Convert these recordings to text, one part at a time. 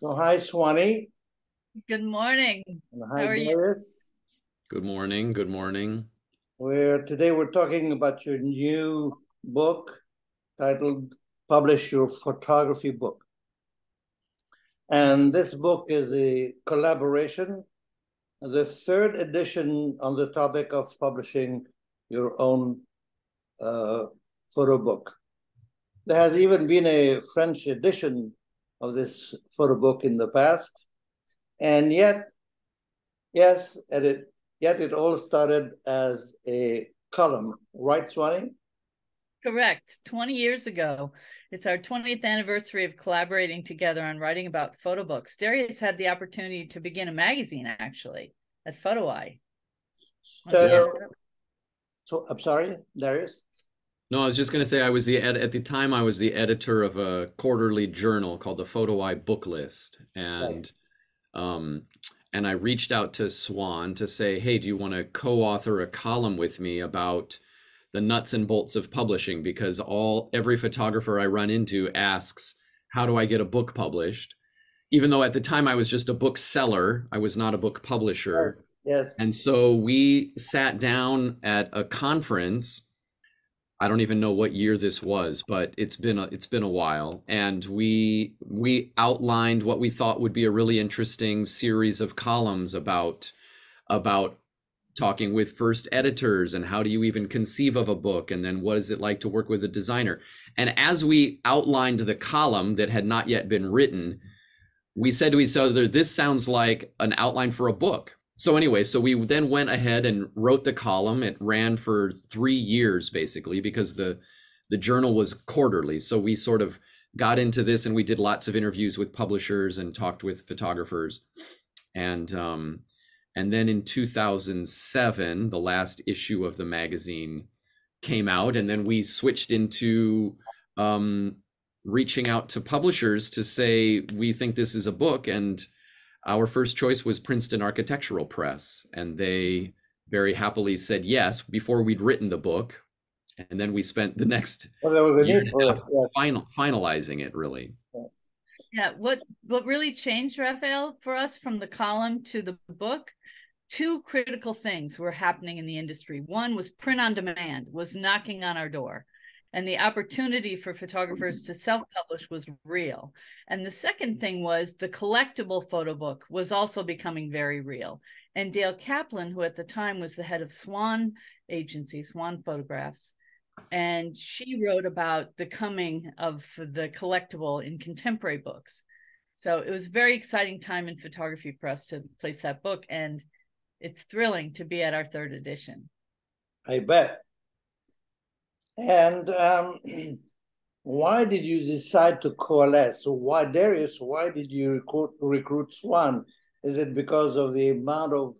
So hi, Swanee. Good morning. And hi, Darius. Good morning. Good morning. Today we're talking about your new book titled Publish Your Photography Book. And this book is a collaboration, the third edition on the topic of publishing your own photo book. There has even been a French edition of this photo book in the past. And yet, yes, and it all started as a column, right, Swanee? Correct. 20 years ago. It's our 20th anniversary of collaborating together on writing about photo books. Darius had the opportunity to begin a magazine, actually, at PhotoEye. So I'm sorry, Darius? No, I was just going to say I was at the time I was the editor of a quarterly journal called the Photo Eye Book List, and right. And I reached out to Swan to say, hey, do you want to co-author a column with me about the nuts and bolts of publishing? Because every photographer I run into asks, how do I get a book published? Even though at the time I was just a bookseller, I was not a book publisher. Right. Yes. And so we sat down at a conference. I don't even know what year this was, but it's been a while, and we outlined what we thought would be a really interesting series of columns about talking with first editors and how do you even conceive of a book, and then what is it like to work with a designer. And as we outlined the column that had not yet been written, we said to each other, this sounds like an outline for a book. So anyway, so we then went ahead and wrote the column. It ran for 3 years, basically, because the journal was quarterly. So we sort of got into this, and we did lots of interviews with publishers and talked with photographers. And then in 2007, the last issue of the magazine came out, and then we switched into reaching out to publishers to say, we think this is a book. And our first choice was Princeton Architectural Press, and they very happily said yes before we'd written the book, and then we spent the next year finalizing it, really. Yeah, what really changed, Raphael, for us from the column to the book, two critical things were happening in the industry. One was print on demand was knocking on our door, and the opportunity for photographers to self-publish was real. And the second thing was the collectible photo book was also becoming very real. And Dale Kaplan, who at the time was the head of Swan Agency, Swan Photographs, and she wrote about the coming of the collectible in contemporary books. So it was a very exciting time in photography for us to place that book. And it's thrilling to be at our third edition. I bet. And why did you decide to coalesce? Why, Darius, why did you recruit Swan? Is it because of the amount of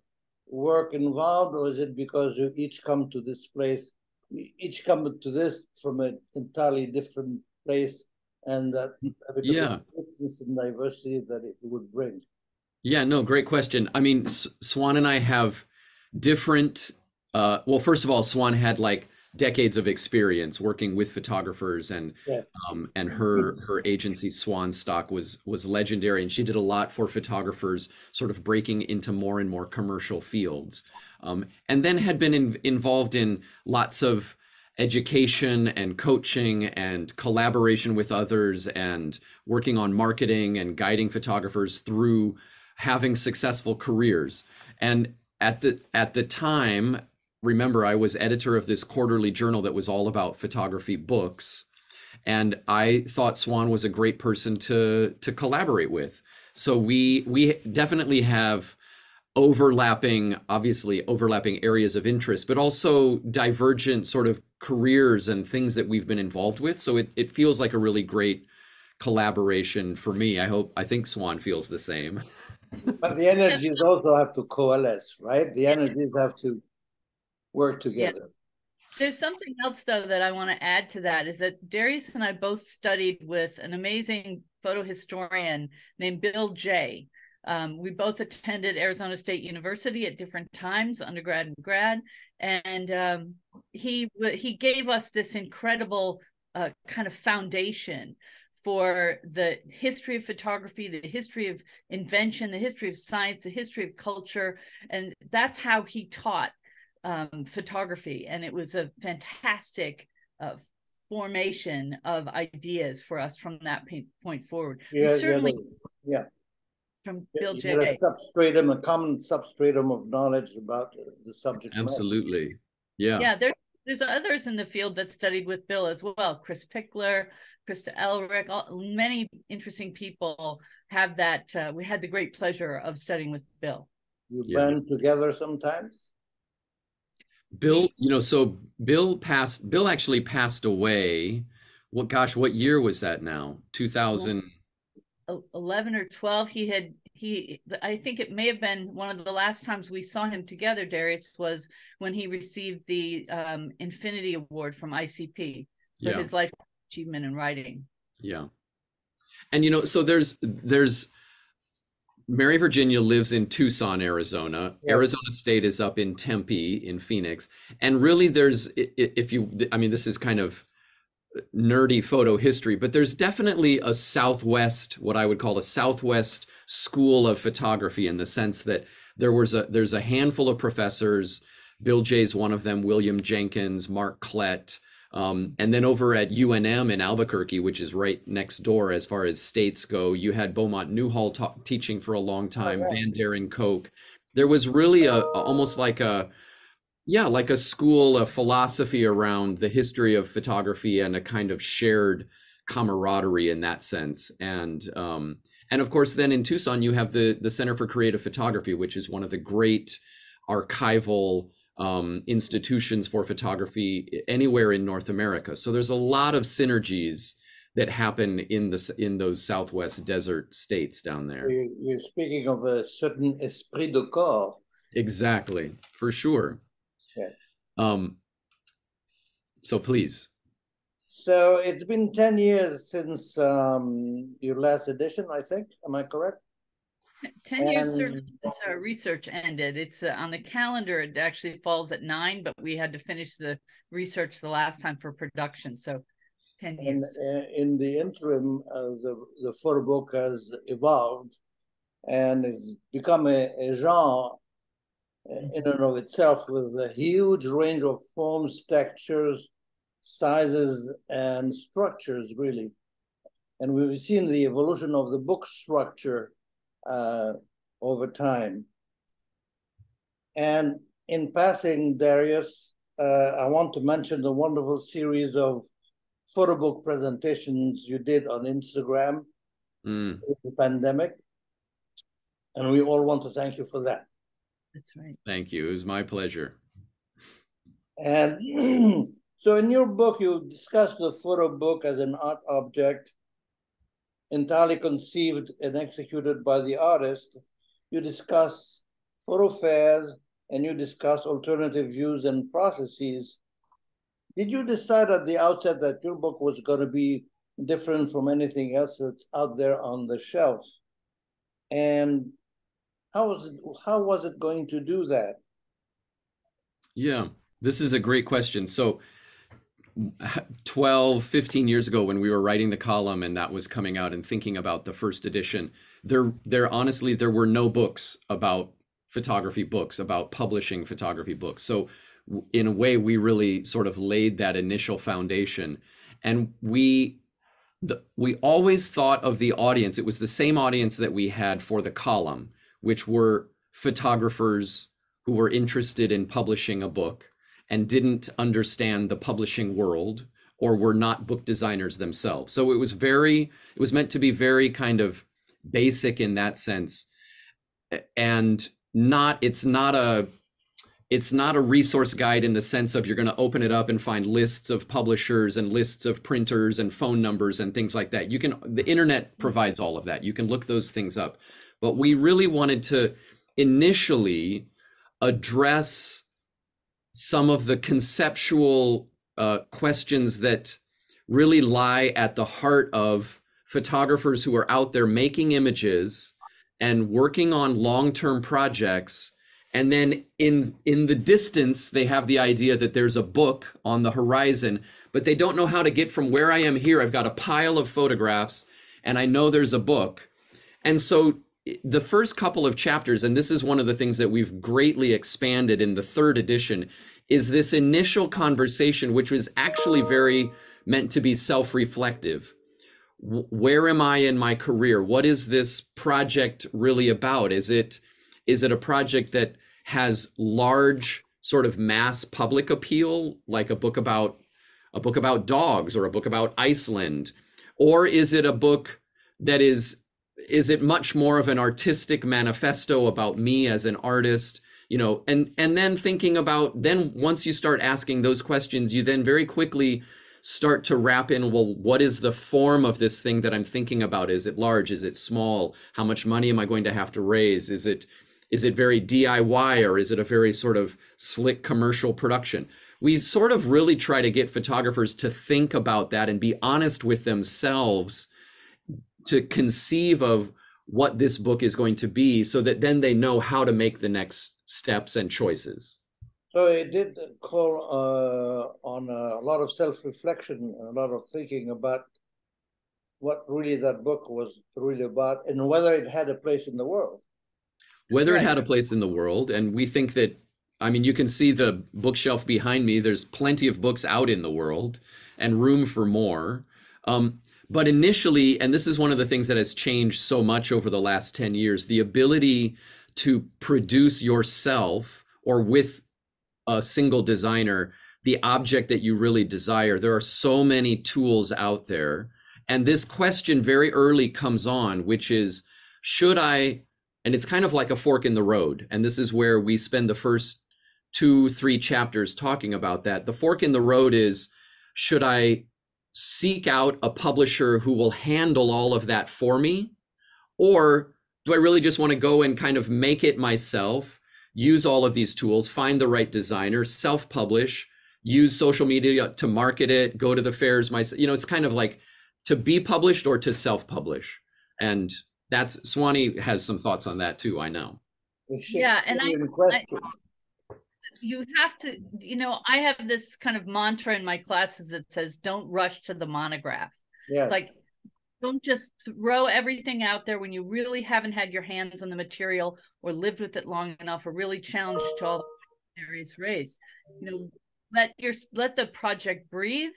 work involved, or is it because you each come to this place, each come to this from an entirely different place, and that yeah, the richness and diversity that it would bring? Yeah, no, great question. I mean, Swan and I have different, well, first of all, Swan had like decades of experience working with photographers, and yes, and her agency Swanstock was legendary, and she did a lot for photographers sort of breaking into more and more commercial fields, and then had been involved in lots of education and coaching and collaboration with others and working on marketing and guiding photographers through having successful careers. And at the time, remember, I was editor of this quarterly journal that was all about photography books, and I thought Swan was a great person to collaborate with. So we definitely have obviously overlapping areas of interest, but also divergent sort of careers and things that we've been involved with. So it feels like a really great collaboration for me. I think Swan feels the same. But the energies also have to coalesce, right? The energies have to work together. Yeah. There's something else, though, that I want to add to that, is that Darius and I both studied with an amazing photo historian named Bill Jay. We both attended Arizona State University at different times, undergrad and grad, and he gave us this incredible kind of foundation for the history of photography, the history of invention, the history of science, the history of culture. And that's how he taught photography. And it was a fantastic formation of ideas for us from that point forward. Yeah, certainly, yeah. From Bill Jay. A common substratum of knowledge about the subject. Absolutely. Matter. Yeah. Yeah. There's others in the field that studied with Bill as well. Chris Pickler, Krista Elric, many interesting people have that. We had the great pleasure of studying with Bill. You band together sometimes? Bill, you know, so Bill actually passed away. What year was that now? 2011 or 12. I think it may have been one of the last times we saw him together, Darius, was when he received the Infinity Award from ICP for his life achievement in writing. Yeah. And, you know, so there's Mary Virginia lives in Tucson, Arizona. Yeah. Arizona State is up in Tempe in Phoenix. And really there's, this is kind of nerdy photo history, but there's definitely a Southwest, what I would call a Southwest school of photography, in the sense that there's a handful of professors. Bill Jay's one of them, William Jenkins, Mark Klett, and then over at UNM in Albuquerque, which is right next door as far as states go, you had Beaumont Newhall teaching for a long time, Van Deren Koch. There was really almost like a school of philosophy around the history of photography, and a kind of shared camaraderie in that sense. And of course, then in Tucson, you have the Center for Creative Photography, which is one of the great archival institutions for photography anywhere in North America. So there's a lot of synergies that happen in those Southwest desert states down there. You're speaking of a certain esprit de corps. Exactly, for sure. Yes. So please. So it's been 10 years since your last edition, I think. Am I correct? 10 years certainly since our research ended. It's on the calendar. It actually falls at 9, but we had to finish the research the last time for production. So 10 years. In the interim, the photo book has evolved and has become a genre in and of itself, with a huge range of forms, textures, sizes, and structures, really. And we've seen the evolution of the book structure over time. And in passing, Darius, I want to mention the wonderful series of photo book presentations you did on Instagram with the pandemic. And we all want to thank you for that. That's right. Thank you. It was my pleasure. And so in your book, you discuss the photo book as an art object entirely conceived and executed by the artist. You discuss photo fairs, and you discuss alternative views and processes. Did you decide at the outset that your book was going to be different from anything else that's out there on the shelf? And how was it going to do that? Yeah, this is a great question. So 12, 15 years ago, when we were writing the column and that was coming out and thinking about the first edition, honestly, there were no books about photography books, about publishing photography books. So in a way, we really sort of laid that initial foundation. And we always thought of the audience. It was the same audience that we had for the column, which were photographers who were interested in publishing a book and didn't understand the publishing world, or were not book designers themselves. So it was meant to be very kind of basic in that sense, and it's not a resource guide in the sense of you're going to open it up and find lists of publishers and lists of printers and phone numbers and things like that. The internet provides all of that. You can look those things up. But we really wanted to initially address some of the conceptual questions that really lie at the heart of photographers who are out there making images and working on long-term projects And then in the distance, they have the idea that there's a book on the horizon, but they don't know how to get from where I am here. I've got a pile of photographs and I know there's a book. And so the first couple of chapters, and this is one of the things that we've greatly expanded in the third edition, is this initial conversation, which was actually very meant to be self-reflective. Where am I in my career? What is this project really about? Is it a project that has large sort of mass public appeal, like a book about dogs or a book about Iceland? Or is it a book that is it much more of an artistic manifesto about me as an artist? You know, and then thinking about, then once you start asking those questions, you then very quickly start to wrap in, well, what is the form of this thing that I'm thinking about? Is it large? Is it small? How much money am I going to have to raise? Is it very DIY, or is it a very sort of slick commercial production? We sort of really try to get photographers to think about that and be honest with themselves to conceive of what this book is going to be, so that then they know how to make the next steps and choices. So it did call on a lot of self-reflection and a lot of thinking about what really that book was really about and whether it had a place in the world. Whether it had a place in the world. And we think that, I mean, you can see the bookshelf behind me. There's plenty of books out in the world and room for more. But initially, and this is one of the things that has changed so much over the last 10 years, the ability to produce yourself or with a single designer, the object that you really desire. There are so many tools out there. And this question very early comes on, which is, should I, and it's kind of like a fork in the road. And this is where we spend the first 2-3 chapters talking about that. The fork in the road is, should I seek out a publisher who will handle all of that for me? Or do I really just want to go and kind of make it myself, use all of these tools, find the right designer, self-publish, use social media to market it, go to the fairs myself? You know, it's kind of like to be published or to self-publish. And that's, Swanee has some thoughts on that too, I know. Yeah, and you have to, you know, I have this kind of mantra in my classes that says, don't rush to the monograph. Yes. It's like, don't just throw everything out there when you really haven't had your hands on the material or lived with it long enough or really challenged to all the areas raised. You know, let the project breathe,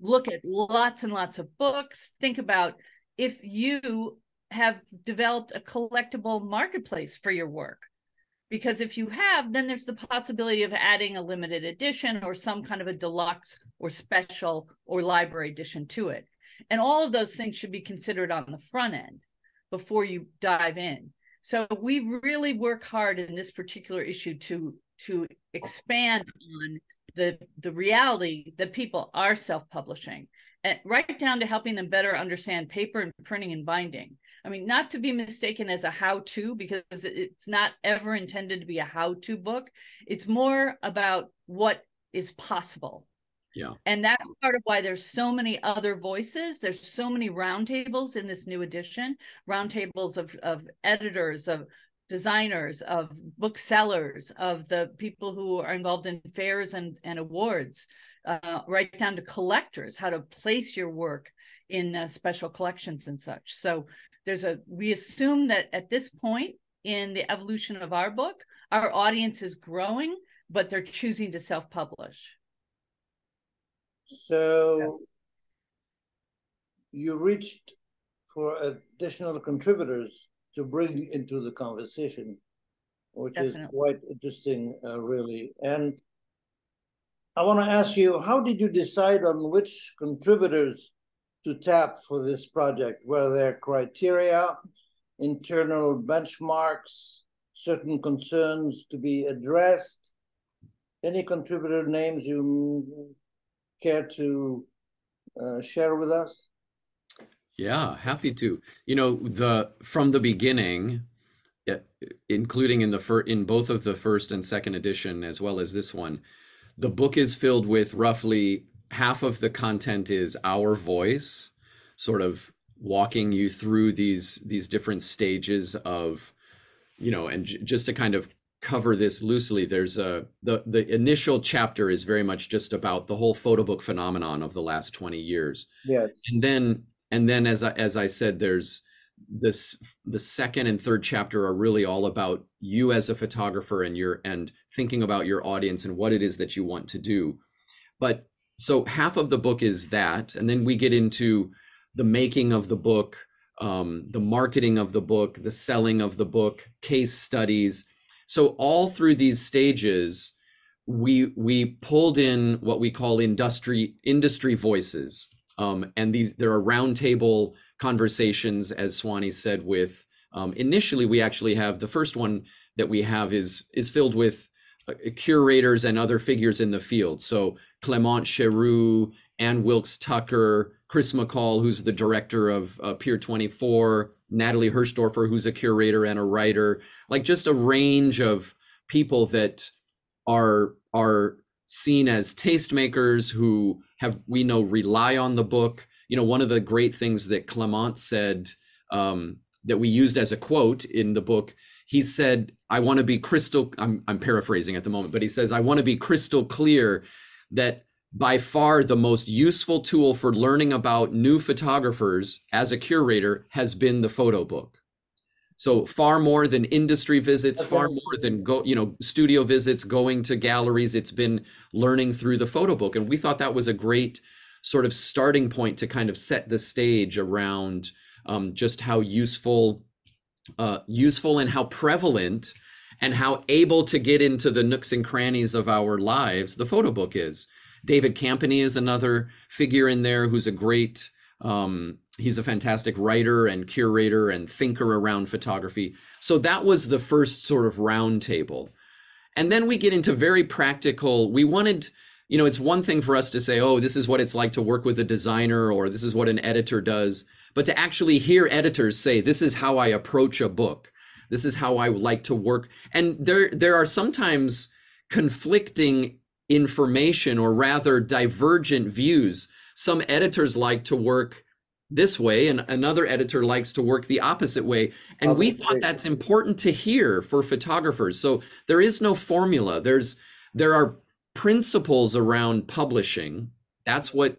look at lots and lots of books, think about if you have developed a collectible marketplace for your work. Because if you have, then there's the possibility of adding a limited edition or some kind of a deluxe or special or library edition to it. And all of those things should be considered on the front end before you dive in. So we really work hard in this particular issue to expand on the reality that people are self-publishing, and right down to helping them better understand paper and printing and binding. I mean, not to be mistaken as a how-to, because it's not ever intended to be a how-to book. It's more about what is possible. Yeah. And that's part of why there's so many other voices. There's so many roundtables in this new edition, roundtables of editors, of designers, of booksellers, of the people who are involved in fairs and awards, right down to collectors, how to place your work in special collections and such. So we assume that at this point in the evolution of our book, our audience is growing, but they're choosing to self-publish. So you reached for additional contributors to bring into the conversation, which Definitely. Is quite interesting, really. And I want to ask you, how did you decide on which contributors to tap for this project? Were there criteria, internal benchmarks, certain concerns to be addressed? Any contributor names you care to share with us? Yeah, happy to. You know, from the beginning, including in both of the first and second edition, as well as this one, the book is filled with roughly half of the content is our voice, sort of walking you through these different stages of, you know, and just to kind of cover this loosely. There's the initial chapter is very much just about the whole photo book phenomenon of the last 20 years. Yes. And then as I said, there's this, the second and third chapter are really all about you as a photographer and thinking about your audience and what it is that you want to do. But so half of the book is that, and then we get into the making of the book, the marketing of the book, the selling of the book, case studies. So all through these stages, we pulled in what we call industry voices, and there are roundtable conversations, as Swanee said. With initially, we actually have the first one that we have is filled with curators and other figures in the field. So Clément Cheroux, Anne Wilkes-Tucker, Chris McCall, who's the director of Pier 24, Natalie Hirschdorfer, who's a curator and a writer, like just a range of people that are seen as tastemakers who rely on the book. You know, one of the great things that Clément said that we used as a quote in the book, he said, I want to be crystal, I'm paraphrasing at the moment, but he says, I want to be crystal clear that by far the most useful tool for learning about new photographers as a curator has been the photo book. So far more than industry visits, far more than studio visits, going to galleries, it's been learning through the photo book. And we thought that was a great sort of starting point to kind of set the stage around just how useful and how prevalent and how able to get into the nooks and crannies of our lives the photo book is. David Campany is another figure in there who's a great, he's a fantastic writer and curator and thinker around photography. So that was the first sort of round table. And then we get into very practical, we wanted, you know, it's one thing for us to say, oh, this is what it's like to work with a designer, or this is what an editor does, but to actually hear editors say, this is how I approach a book. This is how I like to work. And there are sometimes conflicting information, or rather divergent views. Some editors like to work this way and another editor likes to work the opposite way. And we thought that's important to hear for photographers. So there is no formula. There are principles around publishing. That's what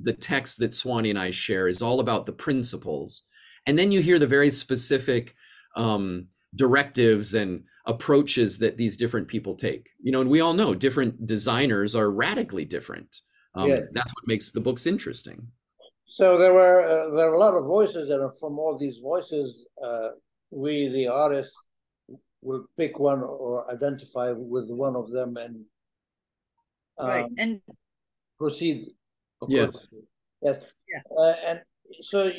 the text that Swanee and I share is all about, the principles. And then you hear the very specific directives and approaches that these different people take, you know, and we all know different designers are radically different. Yes. That's what makes the books interesting. So there are a lot of voices, and from all these voices, we, the artists, will pick one or identify with one of them and proceed. Yes. Yes. Yeah. And so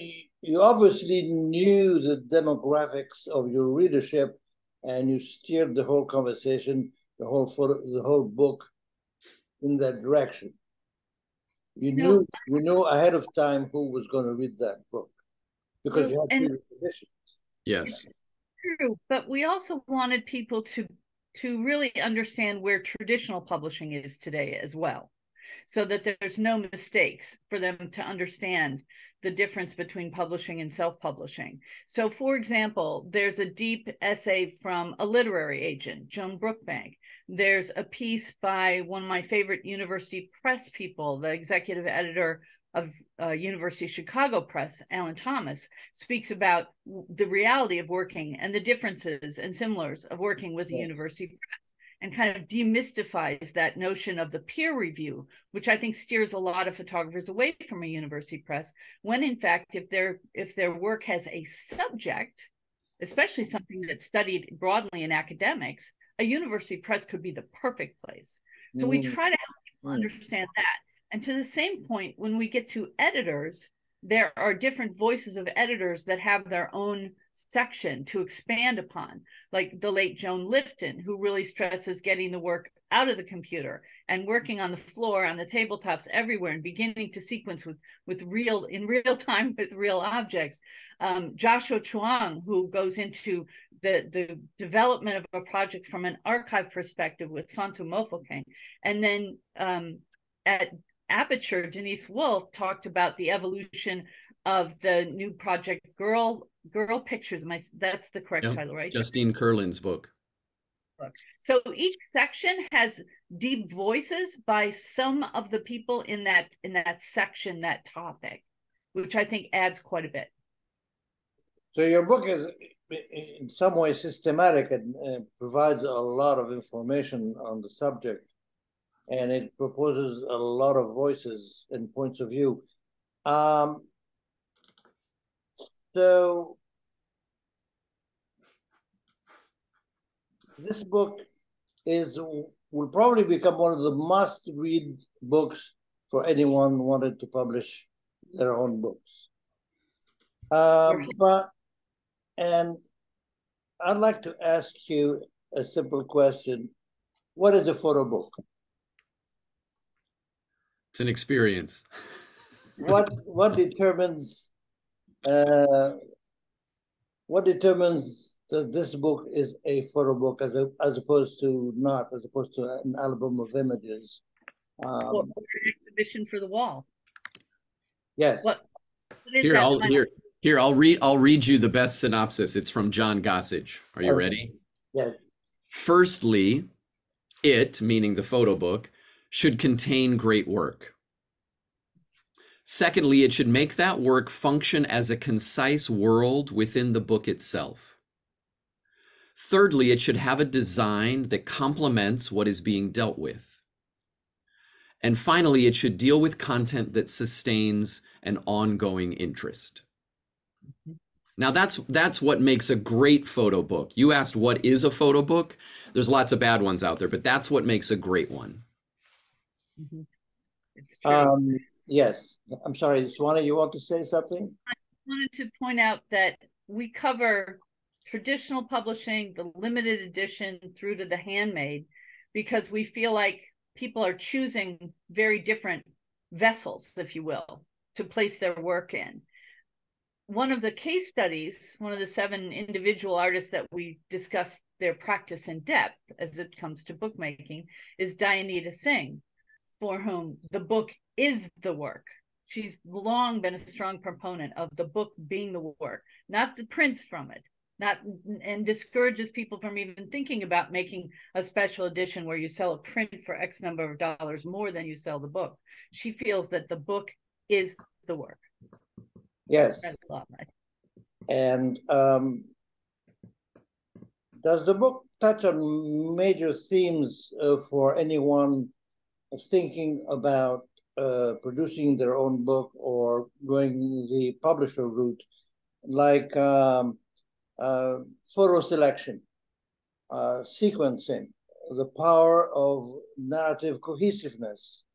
you obviously knew the demographics of your readership, and you steered the whole conversation, the whole book in that direction. You knew ahead of time who was going to read that book, because you had traditions. Yes. True, but we also wanted people to really understand where traditional publishing is today as well, so that there's no mistakes for them to understand the difference between publishing and self-publishing. So for example, there's a deep essay from a literary agent, Joan Brookbank. There's a piece by one of my favorite university press people, the executive editor of University of Chicago Press, Alan Thomas, speaks about the reality of working and the differences and similars of working with the university press, and kind of demystifies that notion of the peer review, which I think steers a lot of photographers away from a university press, when in fact, if their work has a subject, especially something that's studied broadly in academics, a university press could be the perfect place. So we try to help people understand that. And to the same point, when we get to editors, there are different voices of editors that have their own section to expand upon, like the late Joan Lifton, who really stresses getting the work out of the computer and working on the floor, on the tabletops, everywhere, and beginning to sequence in real time with real objects. Joshua Chuang, who goes into the development of a project from an archive perspective with Santu Mofokeng. And then at Aperture, Denise Wolfe talked about the evolution of the new project, Girl Pictures. That's the correct title, right? Justine Curlin's book. So each section has deep voices by some of the people in that section, that topic, which I think adds quite a bit. So your book is in some way systematic and provides a lot of information on the subject, and it proposes a lot of voices and points of view. So this book will probably become one of the must-read books for anyone who wanted to publish their own books. And I'd like to ask you a simple question. What is a photo book? It's an experience. What determines that this book is a photo book as opposed to not, as opposed to an album of images? Well, an exhibition for the wall. Yes. I'll read you the best synopsis. It's from John Gossage. Are you ready? Yes. Firstly, it, meaning the photo book, should contain great work. Secondly, it should make that work function as a concise world within the book itself. Thirdly, it should have a design that complements what is being dealt with. And finally, it should deal with content that sustains an ongoing interest. Now that's what makes a great photo book. You asked what is a photo book? There's lots of bad ones out there, but that's what makes a great one. Mm-hmm. It's true. Yes, I'm sorry, Swana, you want to say something? I wanted to point out that we cover traditional publishing, the limited edition through to the handmade, because we feel like people are choosing very different vessels, if you will, to place their work in. One of the case studies, one of the 7 individual artists that we discussed their practice in depth as it comes to bookmaking, is Dianita Singh, for whom the book is the work. She's long been a strong proponent of the book being the work, not the prints from it, and discourages people from even thinking about making a special edition where you sell a print for X number of dollars more than you sell the book. She feels that the book is the work. Yes. And does the book touch on major themes for anyone thinking about producing their own book or going the publisher route, like photo selection, sequencing, the power of narrative cohesiveness?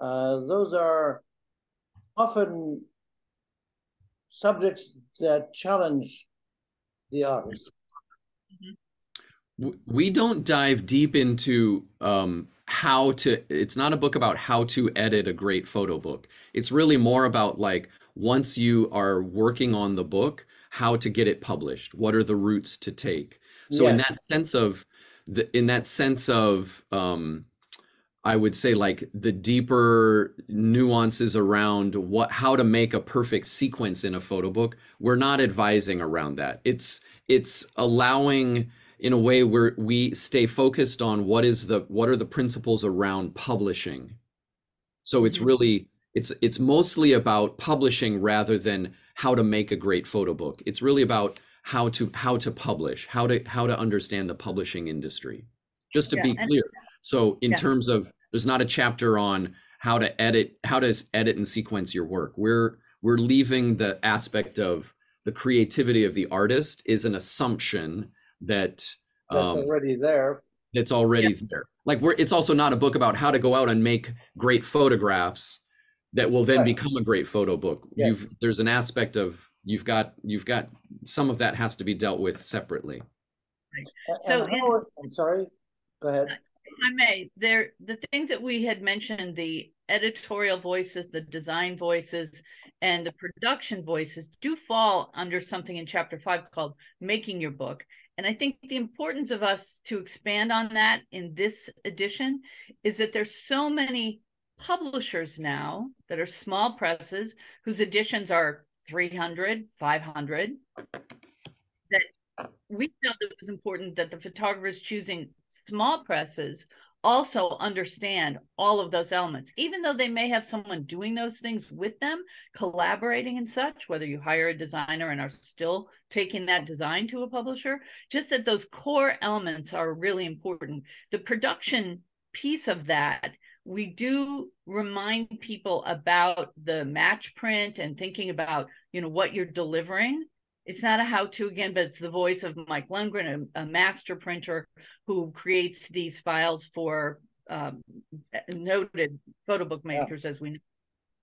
Those are often subjects that challenge the artist. We don't dive deep into how to, it's not a book about how to edit a great photo book. It's really more about, like, once you are working on the book, how to get it published. What are the routes to take? So in that sense of, I would say, like, the deeper nuances around how to make a perfect sequence in a photo book, we're not advising around that. It's allowing, in a way, where we stay focused on what are the principles around publishing. So it's really, it's mostly about publishing rather than how to make a great photo book. It's really about how to publish, how to understand the publishing industry. Just to be clear. So in terms of, there's not a chapter on how to edit and sequence your work. We're leaving the aspect of the creativity of the artist is an assumption that's already there. It's already there. Like, it's also not a book about how to go out and make great photographs that will then become a great photo book. Yes. There's an aspect of you've got some of that has to be dealt with separately. Right. So I'm sorry. Go ahead. If I may, the things that we had mentioned, the editorial voices, the design voices, and the production voices do fall under something in chapter 5 called making your book. And I think the importance of us to expand on that in this edition is that there's so many publishers now that are small presses whose editions are 300, 500, that we felt it was important that the photographers choosing small presses also understand all of those elements, even though they may have someone doing those things with them, collaborating and such, whether you hire a designer and are still taking that design to a publisher, just that those core elements are really important. The production piece of that, we do remind people about the match print and thinking about, you know, what you're delivering. It's not a how-to again, but it's the voice of Mike Lundgren, a master printer who creates these files for noted photo book makers, as we know.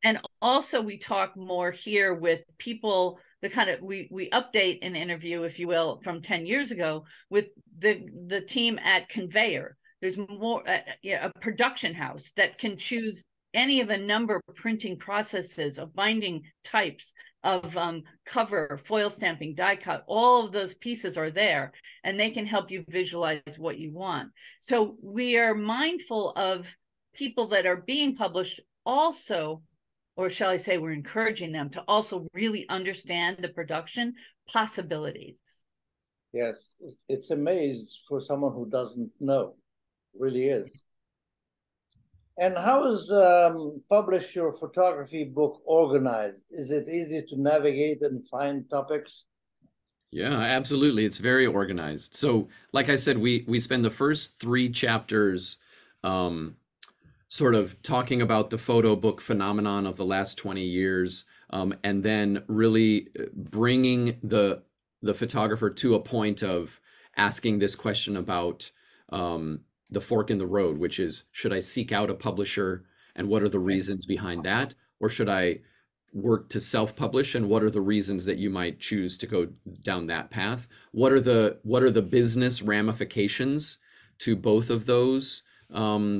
And also we talk more here with people, the kind of, we update an interview, if you will, from 10 years ago with the team at Conveyor. There's more, a production house that can choose any of a number of printing processes, of binding types, of cover, foil stamping, die cut, all of those pieces are there, and they can help you visualize what you want. So we are mindful of people that are being published also, or shall I say, we're encouraging them to also really understand the production possibilities. Yes, it's a maze for someone who doesn't know, it really is. And how is Publish Your Photography Book organized? Is it easy to navigate and find topics? Yeah, absolutely. It's very organized. So like I said, we spend the first three chapters sort of talking about the photo book phenomenon of the last 20 years, and then really bringing the photographer to a point of asking this question about the fork in the road, which is, should I seek out a publisher and what are the reasons behind that? Or should I work to self-publish and what are the reasons that you might choose to go down that path? What are the business ramifications to both of those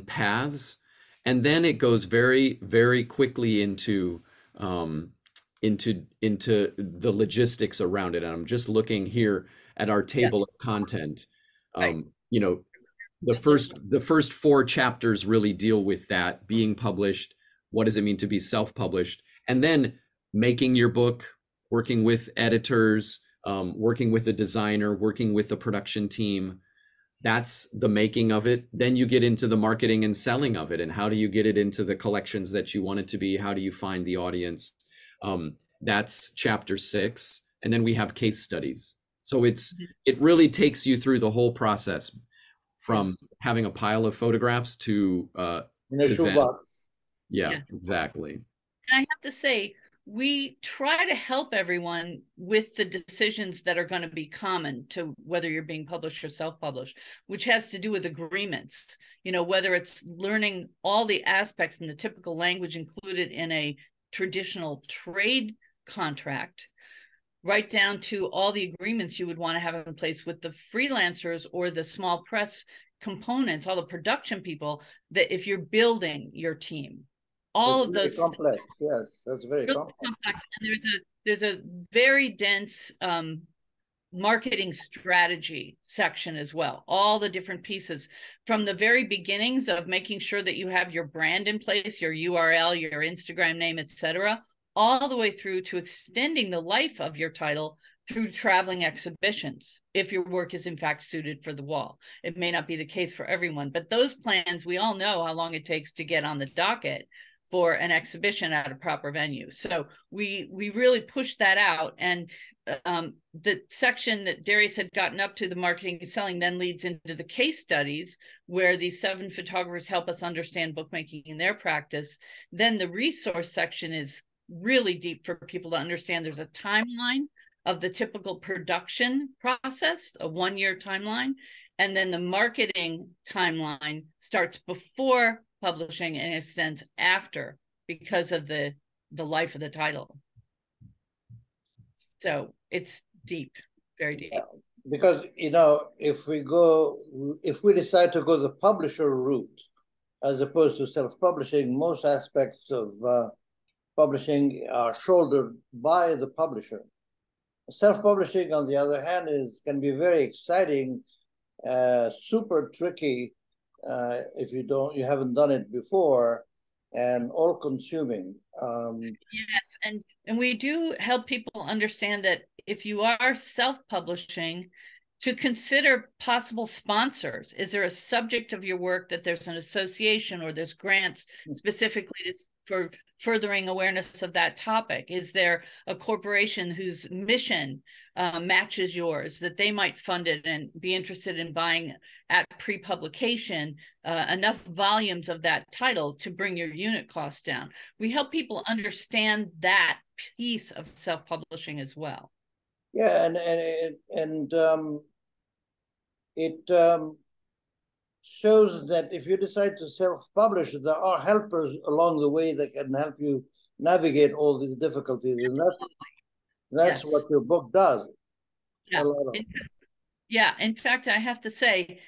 paths? And then it goes very, very quickly into the logistics around it. And I'm just looking here at our table of content, you know, the first four chapters really deal with that, being published, what does it mean to be self-published, and then making your book, working with editors, working with the designer, working with the production team. That's the making of it. Then you get into the marketing and selling of it, and how do you get it into the collections that you want it to be? How do you find the audience? That's chapter 6. And then we have case studies. So it really takes you through the whole process, from having a pile of photographs to initial box. Yeah, exactly. And I have to say, we try to help everyone with the decisions that are going to be common to whether you're being published or self-published, which has to do with agreements. You know, whether it's learning all the aspects and the typical language included in a traditional trade contract, right down to all the agreements you would want to have in place with the freelancers or the small press components, all the production people, that if you're building your team, all of those complex things, yes, that's very complex. And there's a very dense marketing strategy section as well, all the different pieces from the very beginnings of making sure that you have your brand in place, your URL, your Instagram name, etc., all the way through to extending the life of your title through traveling exhibitions, if your work is in fact suited for the wall. It may not be the case for everyone, but those plans, we all know how long it takes to get on the docket for an exhibition at a proper venue. So we really push that out. And the section that Darius had gotten up to, the marketing and selling, then leads into the case studies, where these 7 photographers help us understand bookmaking in their practice. Then the resource section is really deep for people to understand. There's a timeline of the typical production process, a 1-year timeline, and then the marketing timeline starts before publishing and extends after because of the life of the title. So it's deep, very deep. Yeah, because, you know, if we decide to go the publisher route as opposed to self-publishing, most aspects of publishing are shouldered by the publisher. Self-publishing, on the other hand, can be very exciting, super tricky if you haven't done it before, and all-consuming. Yes, and we do help people understand that if you are self-publishing, To consider possible sponsors. Is there a subject of your work that there's an association or there's grants specifically for furthering awareness of that topic? Is there a corporation whose mission matches yours that they might fund it and be interested in buying at pre-publication enough volumes of that title to bring your unit costs down? We help people understand that piece of self-publishing as well. Yeah, and it shows that if you decide to self-publish, there are helpers along the way that can help you navigate all these difficulties, and that's what your book does. Yeah. In fact, I have to say,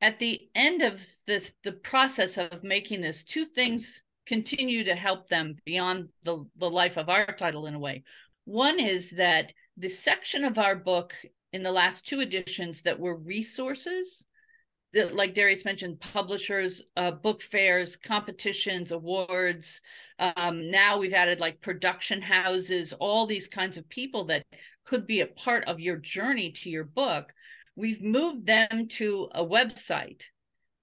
at the end of this, the process of making this, two things continue to help them beyond the life of our title in a way. One is that the section of our book in the last two editions that were resources, that, like Darius mentioned, publishers, book fairs, competitions, awards. Now we've added like production houses, all these kinds of people that could be a part of your journey to your book. We've moved them to a website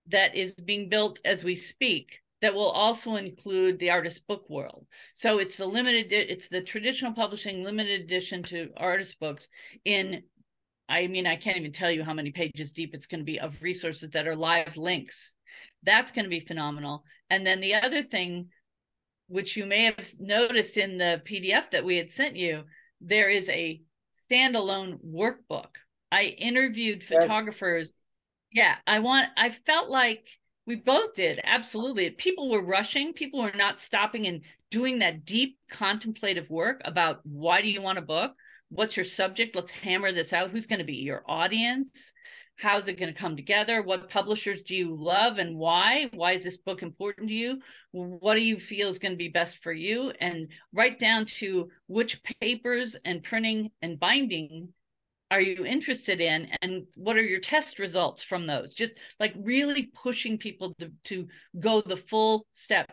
that is being built as we speak that will also include the artist book world. So it's the limited, it's the traditional publishing limited edition to artist books in, I mean, I can't even tell you how many pages deep it's going to be of resources that are live links. That's going to be phenomenal. And then the other thing, which you may have noticed in the PDF that we had sent you, there is a standalone workbook. I interviewed photographers. Yeah, I felt like we both did, absolutely. People were rushing. People were not stopping and doing that deep contemplative work about why do you want a book? What's your subject? Let's hammer this out. Who's going to be your audience? How's it going to come together? What publishers do you love and why? Why is this book important to you? What do you feel is going to be best for you? And right down to which papers and printing and binding are you interested in, and what are your test results from those? Just like really pushing people to go the full step.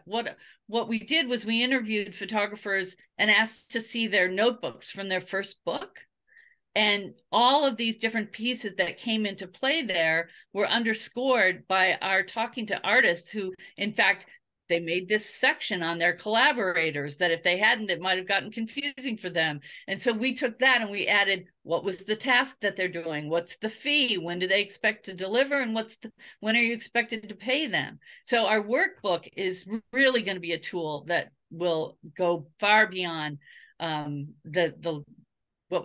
What we did was we interviewed photographers and asked to see their notebooks from their first book. And all of these different pieces that came into play there were underscored by our talking to artists who, in fact, they made this section on their collaborators that if they hadn't, it might have gotten confusing for them. And so we took that and we added, what was the task that they're doing? What's the fee? When do they expect to deliver? And when are you expected to pay them? So our workbook is really going to be a tool that will go far beyond what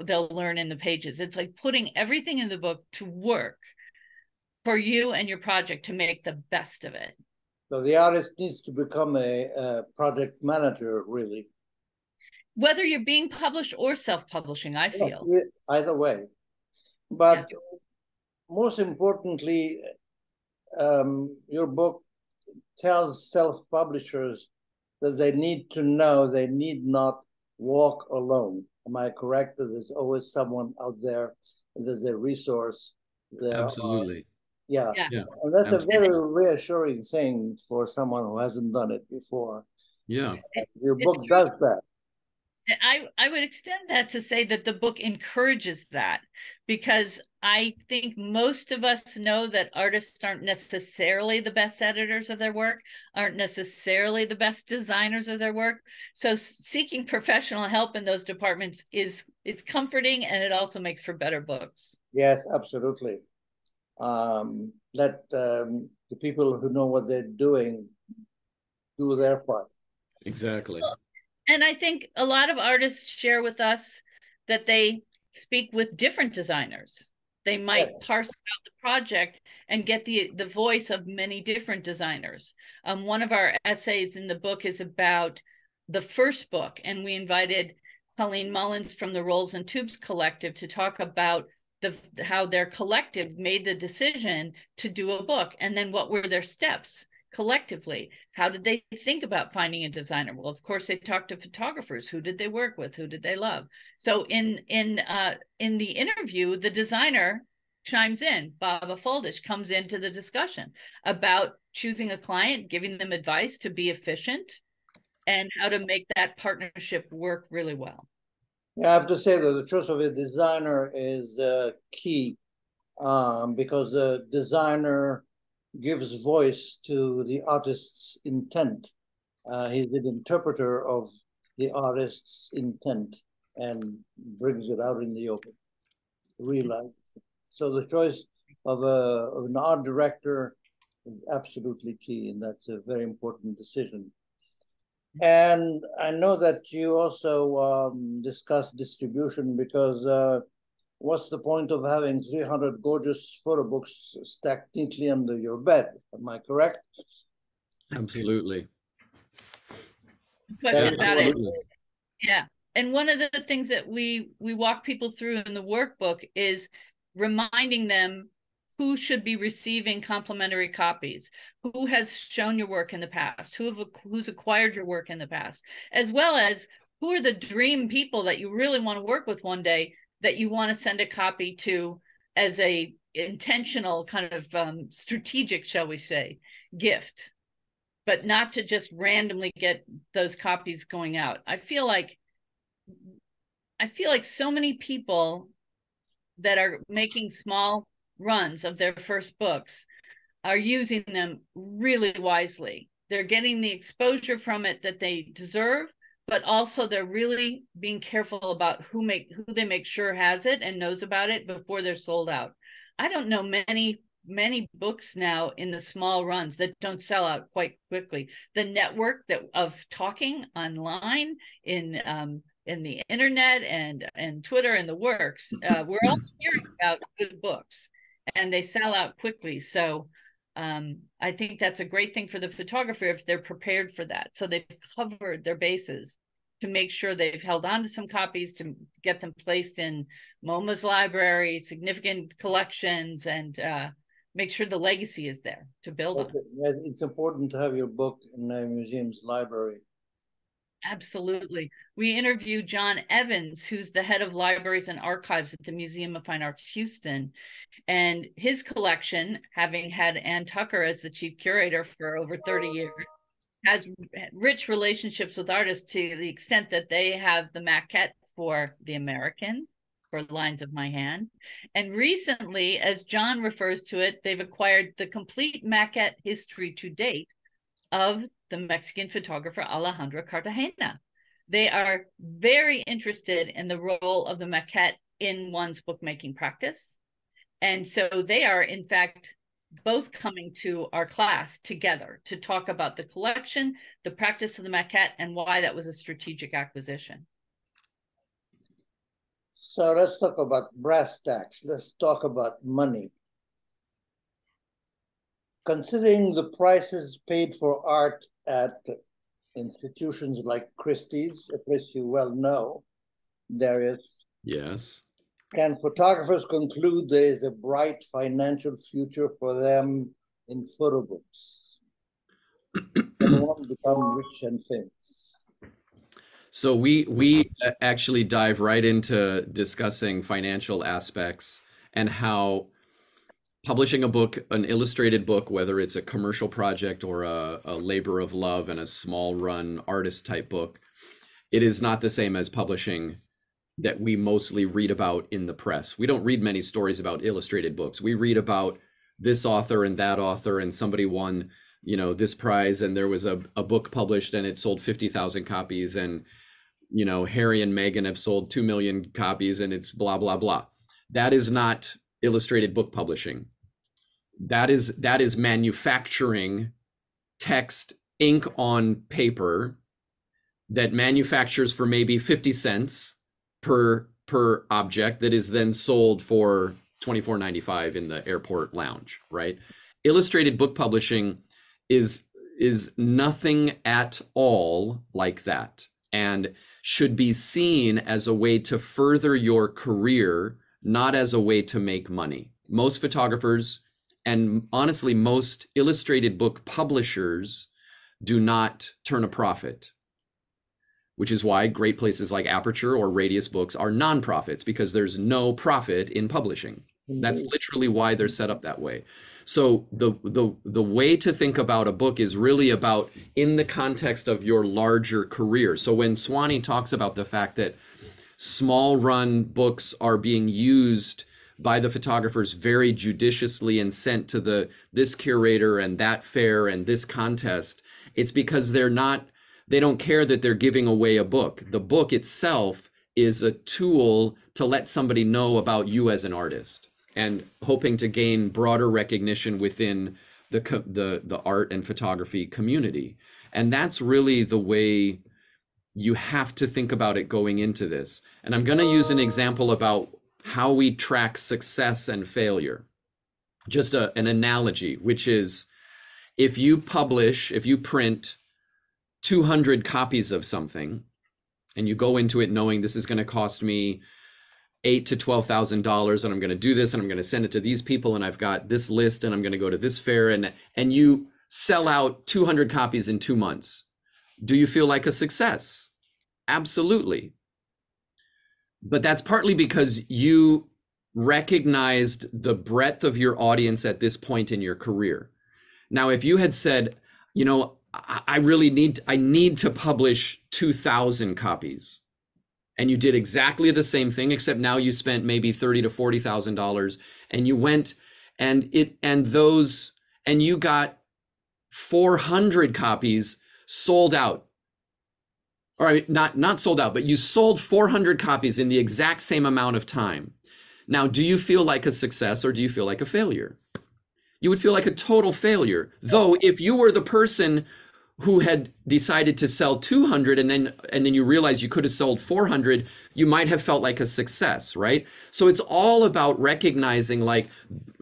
they'll learn in the pages. It's like putting everything in the book to work for you and your project to make the best of it. So the artist needs to become a project manager, really. Whether you're being published or self-publishing, I feel. Yeah, either way. But most importantly, your book tells self-publishers that they need to know they need not walk alone. Am I correct that there's always someone out there, there's a resource? Absolutely. Yeah. And that's a very reassuring thing for someone who hasn't done it before. Yeah. Your book does that. I would extend that to say that the book encourages that, because I think most of us know that artists aren't necessarily the best editors of their work, aren't necessarily the best designers of their work. So seeking professional help in those departments is comforting, and it also makes for better books. Yes, absolutely. Let the people who know what they're doing do their part. Exactly. And I think a lot of artists share with us that they speak with different designers. They might parse out the project and get the voice of many different designers. One of our essays in the book is about the first book, and we invited Colleen Mullins from the Rolls and Tubes Collective to talk about how their collective made the decision to do a book, and then what were their steps collectively? How did they think about finding a designer? Well, of course, they talked to photographers. Who did they work with? Who did they love? So in the interview, the designer chimes in. Baba Foldish comes into the discussion about choosing a client, giving them advice to be efficient, and how to make that partnership work really well. I have to say that the choice of a designer is key because the designer gives voice to the artist's intent. He's the interpreter of the artist's intent and brings it out in the open, real life. So the choice of an art director is absolutely key, and that's a very important decision. And I know that you also discuss distribution, because what's the point of having 300 gorgeous photo books stacked neatly under your bed? Am I correct? Absolutely. Question about it. Yeah. And one of the things that we walk people through in the workbook is reminding them who should be receiving complimentary copies, who has shown your work in the past, who's acquired your work in the past, as well as who are the dream people that you really want to work with one day that you want to send a copy to as a intentional kind of strategic, shall we say, gift, but not to just randomly get those copies going out. I feel like so many people that are making small runs of their first books are using them really wisely. They're getting the exposure from it that they deserve, but also they're really being careful about who they make sure has it and knows about it before they're sold out. I don't know many books now in the small runs that don't sell out quite quickly. The network of talking online in the internet and Twitter and the works, we're all hearing about good books and they sell out quickly. So I think that's a great thing for the photographer if they're prepared for that. So they've covered their bases to make sure they've held on to some copies to get them placed in MoMA's library, significant collections, and make sure the legacy is there to build on. Yes, it's important to have your book in a museum's library. Absolutely. We interviewed John Evans, who's the head of libraries and archives at the Museum of Fine Arts Houston, and his collection, having had Ann Tucker as the chief curator for over 30 years, has rich relationships with artists to the extent that they have the maquette for The American, for Lines of My Hand. And recently, as John refers to it, they've acquired the complete maquette history to date of the Mexican photographer Alejandro Cartagena. They are very interested in the role of the maquette in one's bookmaking practice. And so they are, in fact, both coming to our class together to talk about the collection, the practice of the maquette, and why that was a strategic acquisition. So let's talk about brass tacks. Let's talk about money. Considering the prices paid for art at institutions like Christie's, a place you well know, Darius. Yes. Can photographers conclude there is a bright financial future for them in photo books? Can one become rich and famous? So we actually dive right into discussing financial aspects and how publishing a book, an illustrated book, whether it's a commercial project or a labor of love and a small run artist type book, it is not the same as publishing that we mostly read about in the press. We don't read many stories about illustrated books. We read about this author and that author, and somebody won, you know, this prize, and there was a book published and it sold 50,000 copies, and, you know, Harry and Meghan have sold 2 million copies and it's blah, blah, blah. That is not illustrated book publishing. That is manufacturing text, ink on paper, that manufactures for maybe 50 cents per object, that is then sold for $24.95 in the airport lounge, right? Illustrated book publishing is nothing at all like that, and should be seen as a way to further your career, not as a way to make money. Most photographers, and honestly, most illustrated book publishers, do not turn a profit, which is why great places like Aperture or Radius Books are nonprofits, because there's no profit in publishing. That's literally why they're set up that way. So the way to think about a book is really about in the context of your larger career. So when Swanee talks about the fact that small run books are being used by the photographers very judiciously and sent to this curator and that fair and this contest, it's because they don't care that they're giving away a book. The book itself is a tool to let somebody know about you as an artist, and hoping to gain broader recognition within the art and photography community. And that's really the way you have to think about it going into this. And I'm going to use an example about how we track success and failure. Just an analogy, which is if you print 200 copies of something and you go into it knowing this is going to cost me $8,000 to $12,000, and I'm going to do this, and I'm going to send it to these people, and I've got this list, and I'm going to go to this fair, and you sell out 200 copies in 2 months. Do you feel like a success? Absolutely. But that's partly because you recognized the breadth of your audience at this point in your career. Now, if you had said, you know, I need to publish 2,000 copies, and you did exactly the same thing, except now you spent maybe $30,000 to $40,000, and you went and you got 400 copies sold out. All right, not sold out, but you sold 400 copies in the exact same amount of time. Now, do you feel like a success, or do you feel like a failure? You would feel like a total failure. Though if you were the person who had decided to sell 200 and then you realize you could have sold 400, you might have felt like a success, right? So it's all about recognizing, like,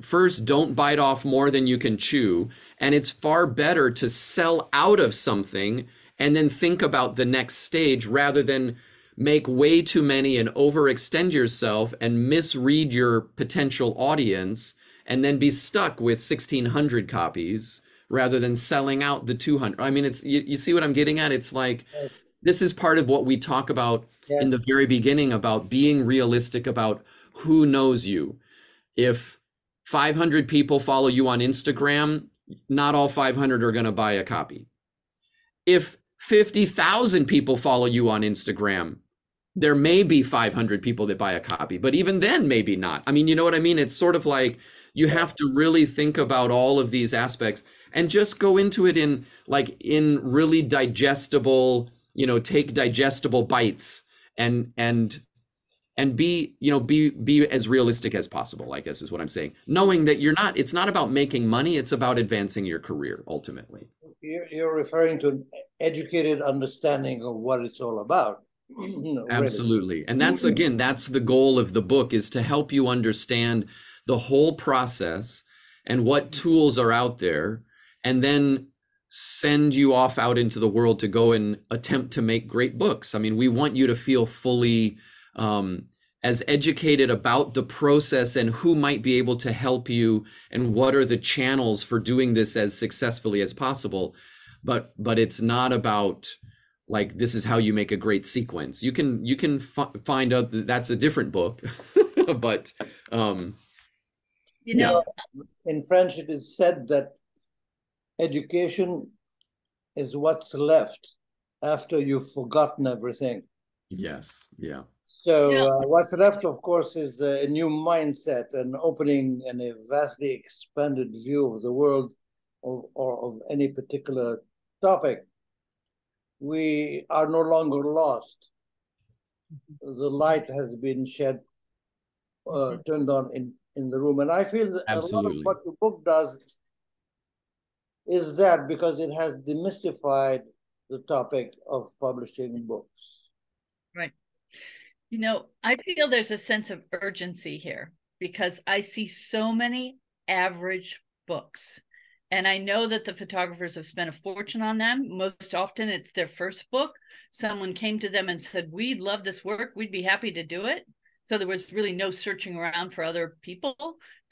first, don't bite off more than you can chew. And it's far better to sell out of something and then think about the next stage, rather than make way too many and overextend yourself and misread your potential audience and then be stuck with 1,600 copies, rather than selling out the 200. I mean, you see what I'm getting at? It's like, yes, this is part of what we talk about, yes, in the very beginning, about being realistic about who knows you. If 500 people follow you on Instagram, not all 500 are going to buy a copy. If 50,000 people follow you on Instagram, there may be 500 people that buy a copy, but even then, maybe not. I mean, you know what I mean? It's sort of like, you have to really think about all of these aspects and just go into it in really digestible, you know, take digestible bites and be, you know, be as realistic as possible, I guess is what I'm saying. Knowing that it's not about making money, it's about advancing your career, ultimately. You're referring to an educated understanding of what it's all about. Absolutely. And that's the goal of the book, is to help you understand the whole process and what tools are out there, and then send you off out into the world to go and attempt to make great books. I mean, we want you to feel fully as educated about the process and who might be able to help you and what are the channels for doing this as successfully as possible. But it's not about, like, this is how you make a great sequence. You can find out that that's a different book, but, you know, in French, it is said that education is what's left after you've forgotten everything. Yes. Yeah. So what's left, of course, is a new mindset, an opening, and a vastly expanded view of the world or of any particular topic. We are no longer lost. The light has been shed, turned on in the room. And I feel that a lot of what the book does is that, because it has demystified the topic of publishing books. Right. You know, I feel there's a sense of urgency here, because I see so many average books. And I know that the photographers have spent a fortune on them. Most often it's their first book. Someone came to them and said, we love this work, we'd be happy to do it. So there was really no searching around for other people.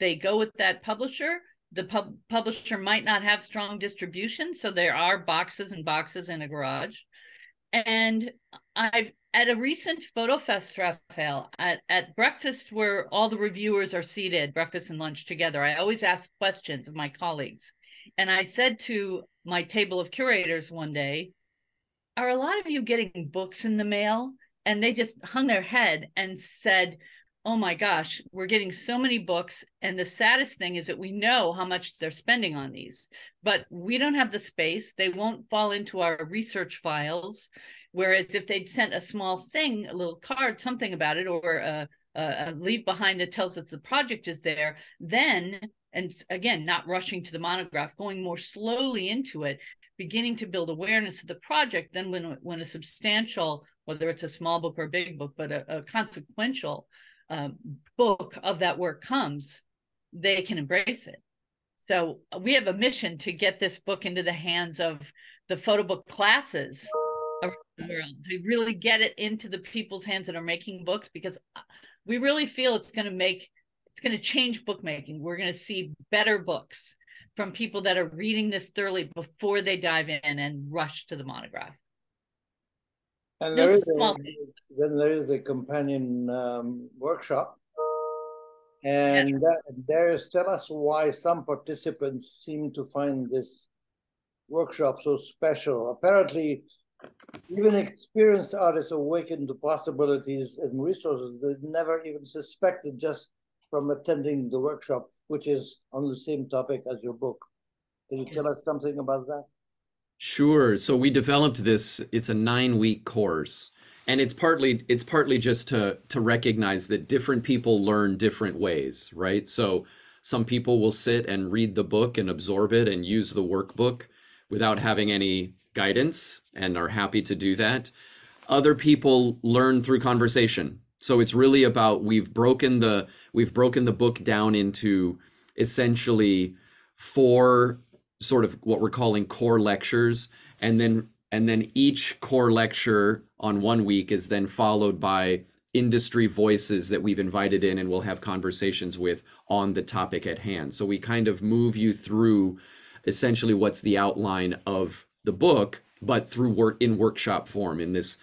They go with that publisher. The publisher might not have strong distribution, so there are boxes and boxes in a garage. And I've, at a recent photo fest, Raphael, at breakfast where all the reviewers are seated, breakfast and lunch together, I always ask questions of my colleagues. And I said to my table of curators one day, are a lot of you getting books in the mail? And they just hung their head and said, oh my gosh, we're getting so many books. And the saddest thing is that we know how much they're spending on these, but we don't have the space. They won't fall into our research files. Whereas if they'd sent a small thing, a little card, something about it, or a leave behind that tells us the project is there, then, and again, not rushing to the monograph, going more slowly into it, beginning to build awareness of the project, then when a substantial, whether it's a small book or a big book, but a consequential book of that work comes, they can embrace it. So we have a mission to get this book into the hands of the photo book classes around the world. We really get it into the people's hands that are making books, because we really feel it's going to make, it's going to change bookmaking. We're going to see better books from people that are reading this thoroughly before they dive in and rush to the monograph. And there is the companion workshop. And yes, tell us why some participants seem to find this workshop so special. Apparently, even experienced artists awaken to possibilities and resources they never even suspected just from attending the workshop, which is on the same topic as your book. Can you tell us something about that? Sure. So we developed this, it's a 9-week course, and it's partly just to recognize that different people learn different ways, right? So some people will sit and read the book and absorb it and use the workbook without having any guidance and are happy to do that. Other people learn through conversation. So it's really about, we've broken the book down into essentially 4 sort of what we're calling core lectures, and then each core lecture on 1 week is then followed by industry voices that we've invited in and we'll have conversations with on the topic at hand. So we kind of move you through essentially what's the outline of the book, but through workshop form in this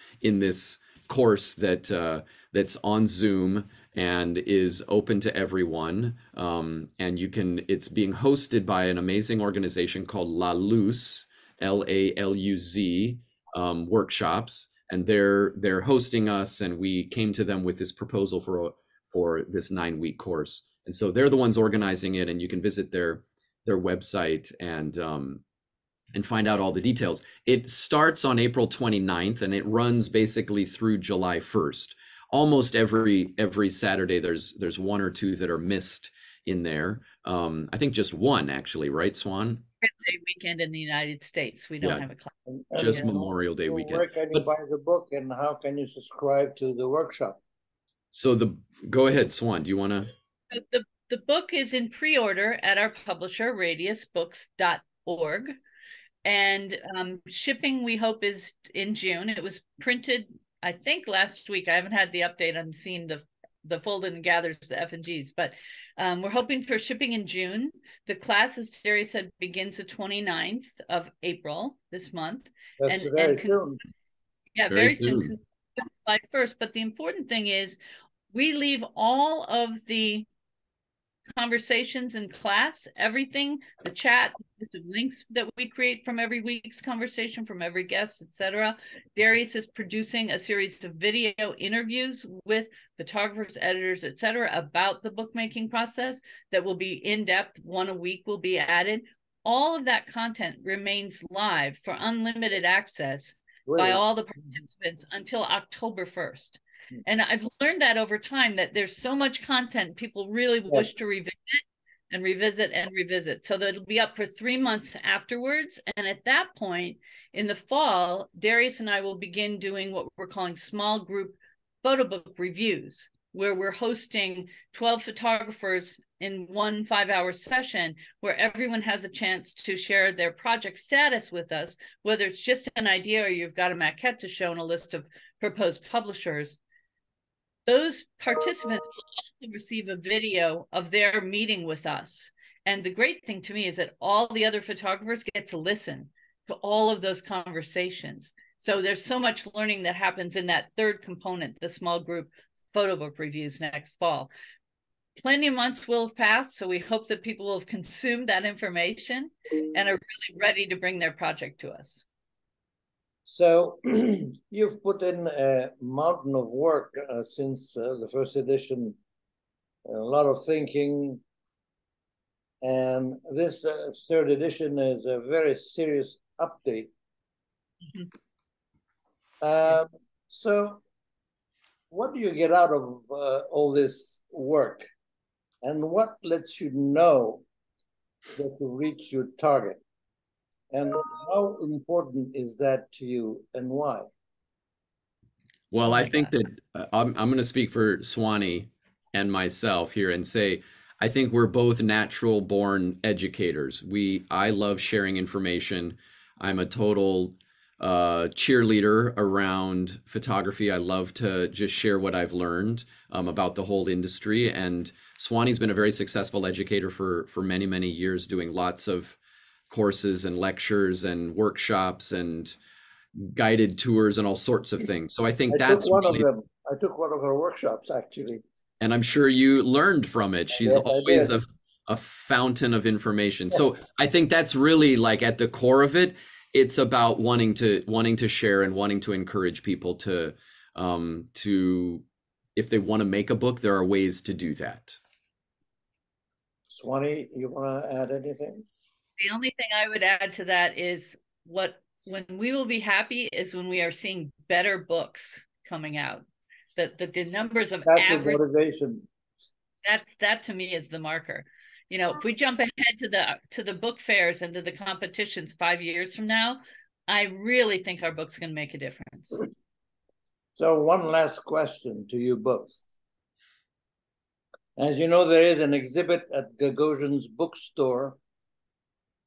course that that's on Zoom and is open to everyone. And you can, it's being hosted by an amazing organization called La Luz, L-A-L-U-Z, workshops. And they're hosting us, and we came to them with this proposal for this 9-week course. And so they're the ones organizing it, and you can visit their website and find out all the details. It starts on April 29th and it runs basically through July 1st. Almost every Saturday, there's one or two that are missed in there. I think just one, actually, right, Swan? Memorial Day weekend in the United States. We don't have a class. Just Memorial Day weekend. Where can you buy the book, and how can you subscribe to the workshop? So go ahead, Swan. Do you want to? The book is in pre-order at our publisher, radiusbooks.org. And shipping, we hope, is in June. It was printed, I think, last week. I haven't had the update on seeing the folded and gathers, the F&Gs, but we're hoping for shipping in June. The class, as Darius said, begins the 29th of April this month. That's very soon. Yeah, very soon. July 1st. But the important thing is we leave all of the conversations in class, everything, the chat, the links that we create from every week's conversation, from every guest, etc. Darius is producing a series of video interviews with photographers, editors, etc. about the bookmaking process that will be in depth. One a week will be added. All of that content remains live for unlimited access by all the participants until October 1st. And I've learned that over time, that there's so much content, people really wish to revisit. So that'll be up for 3 months afterwards. And at that point in the fall, Darius and I will begin doing what we're calling small group photo book reviews, where we're hosting 12 photographers in 1 5-hour session, where everyone has a chance to share their project status with us, whether it's just an idea or you've got a maquette to show and a list of proposed publishers. Those participants will also receive a video of their meeting with us. And the great thing to me is that all the other photographers get to listen to all of those conversations. So there's so much learning that happens in that third component, the small group photo book reviews next fall. Plenty of months will have passed, so we hope that people will have consumed that information and are really ready to bring their project to us. So you've put in a mountain of work since the first edition a lot of thinking. And this third edition is a very serious update. Mm-hmm. So what do you get out of all this work? And what lets you know that you reach your target? And how important is that to you, and why? Well, I think that I'm going to speak for Swanee and myself here and say, I think we're both natural born educators. I love sharing information. I'm a total cheerleader around photography. I love to just share what I've learned about the whole industry. And Swanee's been a very successful educator for many, many years, doing lots of courses and lectures and workshops and guided tours and all sorts of things. So I think that's one of them. I took one of her workshops, actually. And I'm sure you learned from it. She's always a fountain of information. So I think that's really like at the core of it. It's about wanting to share and wanting to encourage people to if they want to make a book, there are ways to do that. Swanee, you want to add anything? The only thing I would add to that is when we will be happy is when we are seeing better books coming out. The numbers of average motivation. That to me is the marker. You know, if we jump ahead to the book fairs and to the competitions 5 years from now, I really think our books can make a difference. So one last question to you both. As you know, there is an exhibit at Gagosian's bookstore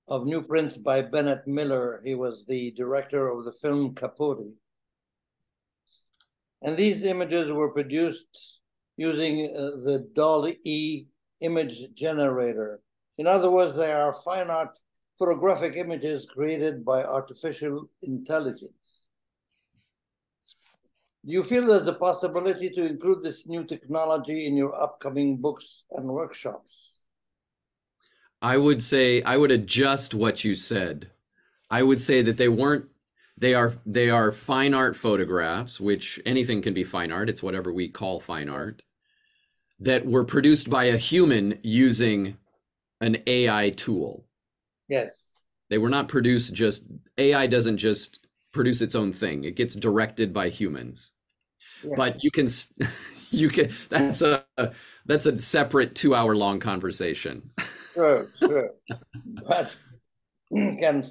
of new prints by Bennett Miller. He was the director of the film Capote. And these images were produced using the DALL-E image generator. In other words, they are fine art photographic images created by artificial intelligence. Do you feel there's a possibility to include this new technology in your upcoming books and workshops? I would say, I would adjust what you said. I would say that they are fine art photographs, which anything can be fine art. It's whatever we call fine art, that were produced by a human using an AI tool. Yes. They were not produced just, AI doesn't just produce its own thing. It gets directed by humans. Yeah. But you can, that's a separate 2 hour long conversation. Sure, sure. But can,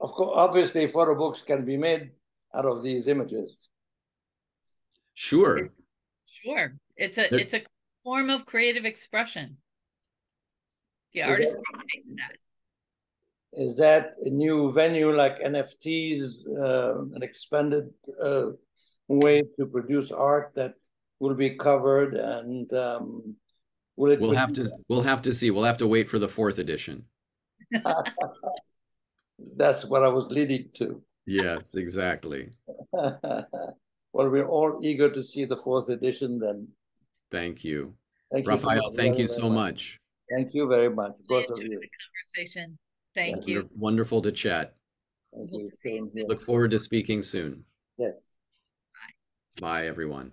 of course, obviously, photo books can be made out of these images. Sure. Sure. It's a form of creative expression. The artist creates that. Is that a new venue like NFTs, an expanded way to produce art that will be covered and? We'll have to see. We'll have to wait for the fourth edition. That's what I was leading to. Yes, exactly. Well, we're all eager to see the fourth edition then. Thank you. Thank Raphael, thank you so much. Thank you very much, both of you. Conversation. Thank you. Wonderful to chat. Thank you. Look forward to speaking soon. Yes. Bye. Bye, everyone.